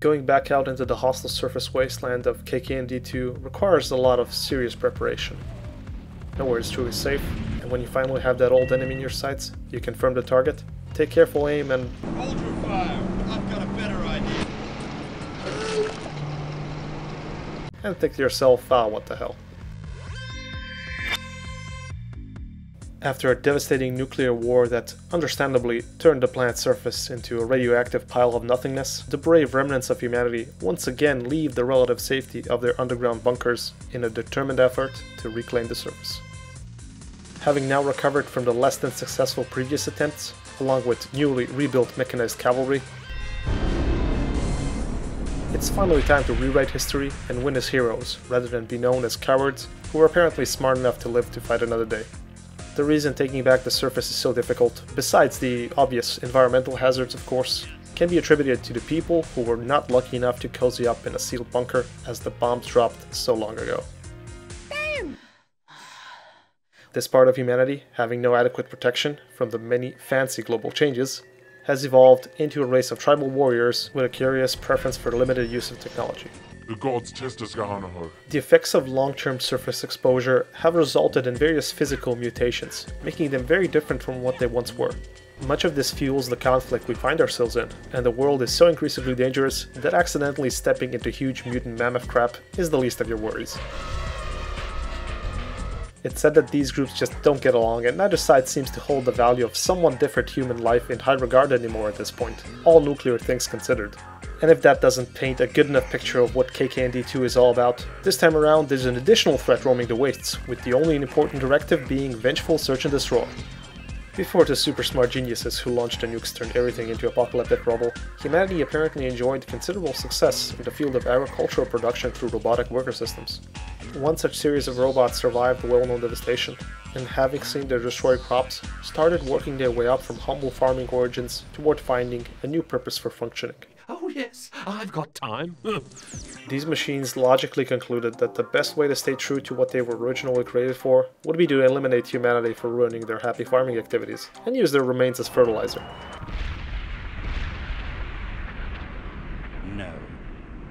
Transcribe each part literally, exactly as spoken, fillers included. Going back out into the hostile surface wasteland of K K N D two requires a lot of serious preparation. Nowhere is truly safe, and when you finally have that old enemy in your sights, you confirm the target, take careful aim and... Hold your fire! I've got a better idea! And think to yourself, ah, what the hell. After a devastating nuclear war that, understandably, turned the planet's surface into a radioactive pile of nothingness, the brave remnants of humanity once again leave the relative safety of their underground bunkers in a determined effort to reclaim the surface. Having now recovered from the less than successful previous attempts, along with newly rebuilt mechanized cavalry, it's finally time to rewrite history and win as heroes, rather than be known as cowards who were apparently smart enough to live to fight another day. The reason taking back the surface is so difficult, besides the obvious environmental hazards of course, can be attributed to the people who were not lucky enough to cozy up in a sealed bunker as the bombs dropped so long ago. Damn. This part of humanity, having no adequate protection from the many fancy global changes, has evolved into a race of tribal warriors with a curious preference for limited use of technology. The effects of long-term surface exposure have resulted in various physical mutations, making them very different from what they once were. Much of this fuels the conflict we find ourselves in, and the world is so increasingly dangerous that accidentally stepping into huge mutant mammoth crap is the least of your worries. It's said that these groups just don't get along, and neither side seems to hold the value of somewhat different human life in high regard anymore at this point, all nuclear things considered. And if that doesn't paint a good enough picture of what K K N D two is all about, this time around there's an additional threat roaming the wastes, with the only important directive being vengeful search and destroy. Before the super smart geniuses who launched the nukes turned everything into apocalyptic rubble, humanity apparently enjoyed considerable success in the field of agricultural production through robotic worker systems. One such series of robots survived well-known devastation, and having seen their destroyed crops, started working their way up from humble farming origins toward finding a new purpose for functioning. Oh yes, I've got time. These machines logically concluded that the best way to stay true to what they were originally created for would be to eliminate humanity for ruining their happy farming activities, and use their remains as fertilizer. No,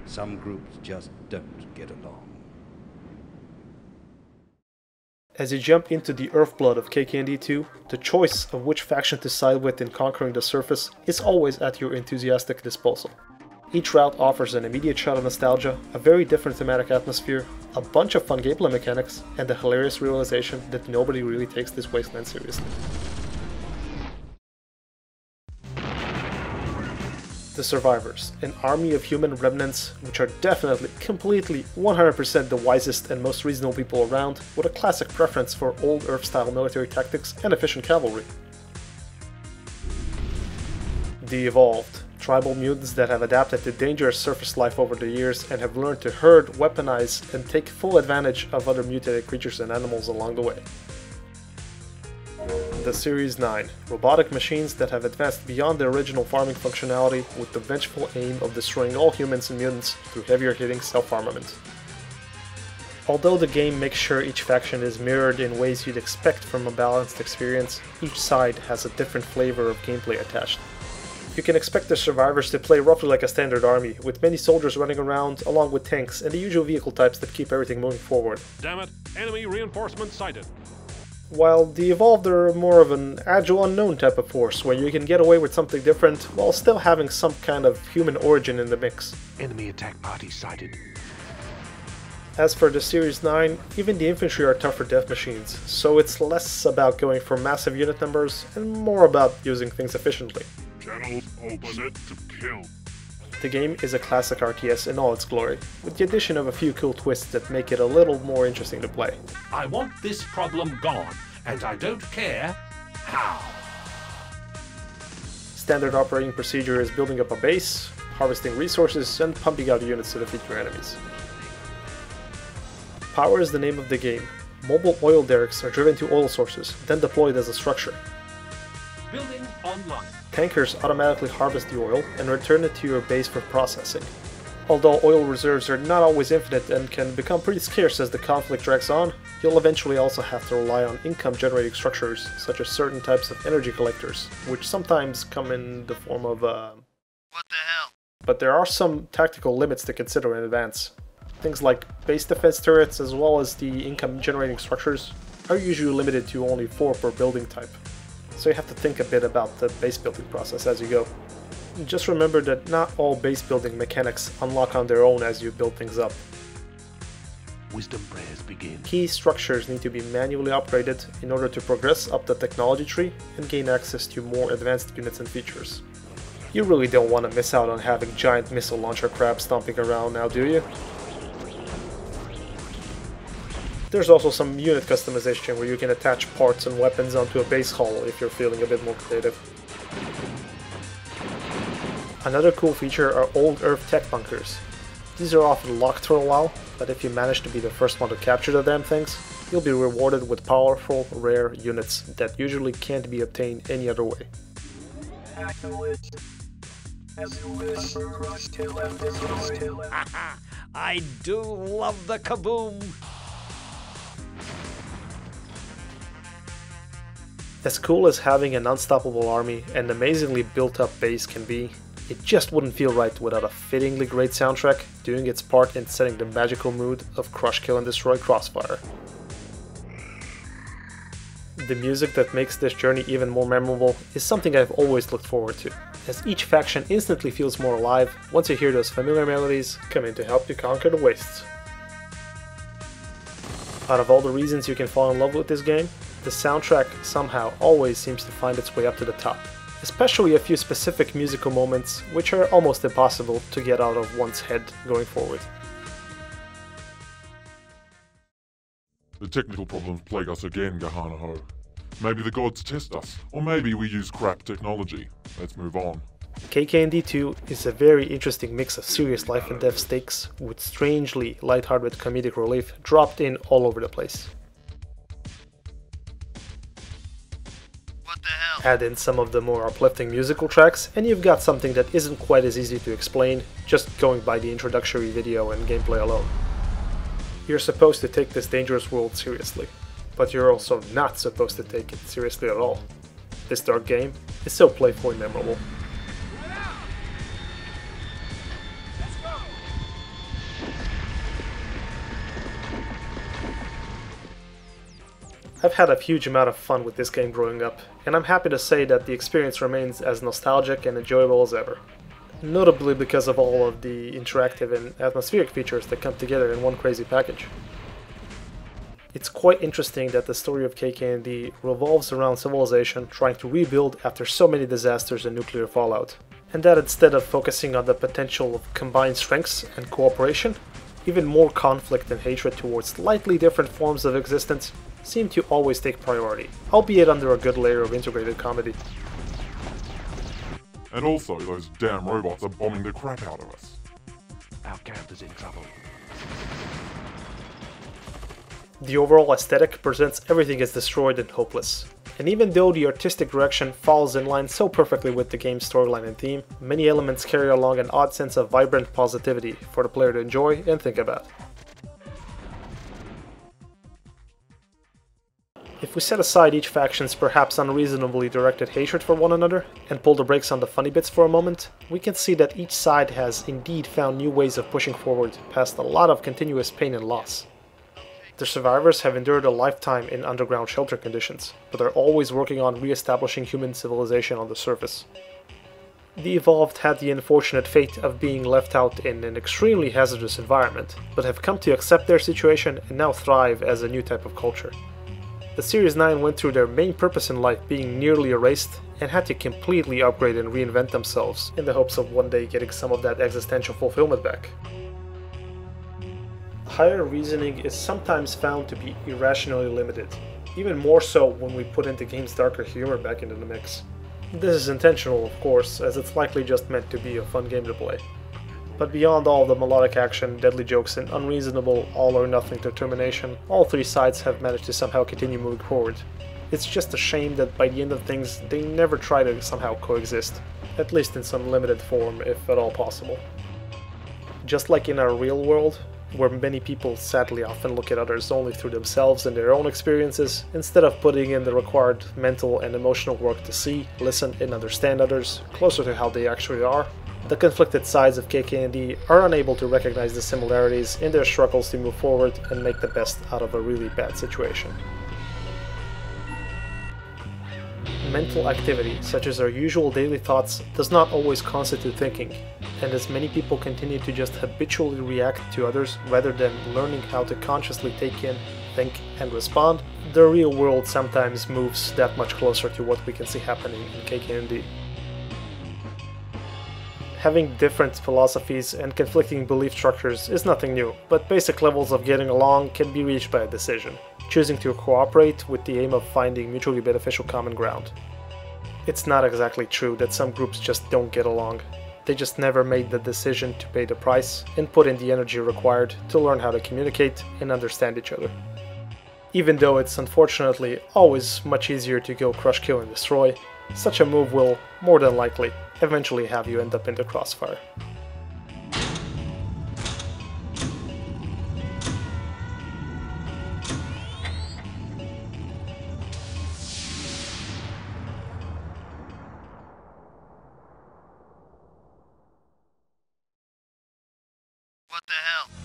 some groups just don't get along. As you jump into the Earthblood of K K N D two, the choice of which faction to side with in conquering the surface is always at your enthusiastic disposal. Each route offers an immediate shot of nostalgia, a very different thematic atmosphere, a bunch of fun gameplay mechanics, and the hilarious realization that nobody really takes this wasteland seriously. The Survivors, an army of human remnants which are definitely, completely, one hundred percent the wisest and most reasonable people around, with a classic preference for old Earth-style military tactics and efficient cavalry. The Evolved, tribal mutants that have adapted to dangerous surface life over the years and have learned to herd, weaponize, and take full advantage of other mutated creatures and animals along the way. The Series nine, robotic machines that have advanced beyond their original farming functionality with the vengeful aim of destroying all humans and mutants through heavier hitting self-armament. Although the game makes sure each faction is mirrored in ways you'd expect from a balanced experience, each side has a different flavor of gameplay attached. You can expect the Survivors to play roughly like a standard army, with many soldiers running around along with tanks and the usual vehicle types that keep everything moving forward. Damn it! Enemy reinforcements sighted! While the Evolved are more of an agile unknown type of force, where you can get away with something different while still having some kind of human origin in the mix. Enemy attack party sighted. As for the Series nine, even the infantry are tougher death machines, so it's less about going for massive unit numbers and more about using things efficiently. Channels open it to kill. The game is a classic R T S in all its glory, with the addition of a few cool twists that make it a little more interesting to play. I want this problem gone, and I don't care how. Standard operating procedure is building up a base, harvesting resources, and pumping out units to defeat your enemies. Power is the name of the game. Mobile oil derricks are driven to oil sources, then deployed as a structure. Building online. Tankers automatically harvest the oil and return it to your base for processing. Although oil reserves are not always infinite and can become pretty scarce as the conflict drags on, you'll eventually also have to rely on income-generating structures, such as certain types of energy collectors, which sometimes come in the form of, uh... what the hell? but there are some tactical limits to consider in advance. Things like base defense turrets as well as the income generating structures are usually limited to only four per building type, so you have to think a bit about the base building process as you go. Just remember that not all base building mechanics unlock on their own as you build things up. Wisdom prayers begin. Key structures need to be manually upgraded in order to progress up the technology tree and gain access to more advanced units and features. You really don't want to miss out on having giant missile launcher crabs stomping around now, do you? There's also some unit customization where you can attach parts and weapons onto a base hull if you're feeling a bit more creative. Another cool feature are old Earth tech bunkers. These are often locked for a while, but if you manage to be the first one to capture the damn things, you'll be rewarded with powerful, rare units that usually can't be obtained any other way. I do love the kaboom! As cool as having an unstoppable army and amazingly built-up base can be, it just wouldn't feel right without a fittingly great soundtrack doing its part in setting the magical mood of Crush, Kill and Destroy Krossfire. The music that makes this journey even more memorable is something I've always looked forward to, as each faction instantly feels more alive once you hear those familiar melodies come in to help you conquer the wastes. Out of all the reasons you can fall in love with this game, the soundtrack somehow always seems to find its way up to the top, especially a few specific musical moments which are almost impossible to get out of one's head going forward. The technical problems plague us again, Gahanaho. Maybe the gods test us, or maybe we use crap technology. Let's move on. K K N D two is a very interesting mix of serious life and death stakes with strangely lighthearted comedic relief dropped in all over the place. Add in some of the more uplifting musical tracks and you've got something that isn't quite as easy to explain just going by the introductory video and gameplay alone. You're supposed to take this dangerous world seriously, but you're also not supposed to take it seriously at all. This dark game is so playful and memorable. I've had a huge amount of fun with this game growing up, and I'm happy to say that the experience remains as nostalgic and enjoyable as ever. Notably because of all of the interactive and atmospheric features that come together in one crazy package. It's quite interesting that the story of K K N D revolves around civilization trying to rebuild after so many disasters and nuclear fallout, and that instead of focusing on the potential of combined strengths and cooperation, even more conflict and hatred towards slightly different forms of existence seem to always take priority, albeit under a good layer of integrated comedy. And also, those damn robots are bombing the crap out of us. Our camp is in trouble. The overall aesthetic presents everything as destroyed and hopeless, and even though the artistic direction falls in line so perfectly with the game's storyline and theme, many elements carry along an odd sense of vibrant positivity for the player to enjoy and think about. If we set aside each faction's perhaps unreasonably directed hatred for one another, and pull the brakes on the funny bits for a moment, we can see that each side has indeed found new ways of pushing forward past a lot of continuous pain and loss. The survivors have endured a lifetime in underground shelter conditions, but are always working on re-establishing human civilization on the surface. The Evolved had the unfortunate fate of being left out in an extremely hazardous environment, but have come to accept their situation and now thrive as a new type of culture. The Series nine went through their main purpose in life being nearly erased and had to completely upgrade and reinvent themselves in the hopes of one day getting some of that existential fulfillment back. Higher reasoning is sometimes found to be irrationally limited, even more so when we put in the game's darker humor back into the mix. This is intentional, of course, as it's likely just meant to be a fun game to play. But beyond all the melodic action, deadly jokes, and unreasonable all-or-nothing determination, all three sides have managed to somehow continue moving forward. It's just a shame that by the end of things, they never try to somehow coexist, at least in some limited form, if at all possible. Just like in our real world, where many people sadly often look at others only through themselves and their own experiences, instead of putting in the required mental and emotional work to see, listen, and understand others closer to how they actually are, The conflicted sides of K K N D are unable to recognize the similarities in their struggles to move forward and make the best out of a really bad situation. Mental activity, such as our usual daily thoughts, does not always constitute thinking, and as many people continue to just habitually react to others rather than learning how to consciously take in, think, and respond, the real world sometimes moves that much closer to what we can see happening in K K N D. Having different philosophies and conflicting belief structures is nothing new, but basic levels of getting along can be reached by a decision, choosing to cooperate with the aim of finding mutually beneficial common ground. It's not exactly true that some groups just don't get along. They just never made the decision to pay the price and put in the energy required to learn how to communicate and understand each other. Even though it's unfortunately always much easier to go crush, kill, and destroy, such a move will, more than likely, eventually have you end up in the crossfire. What the hell?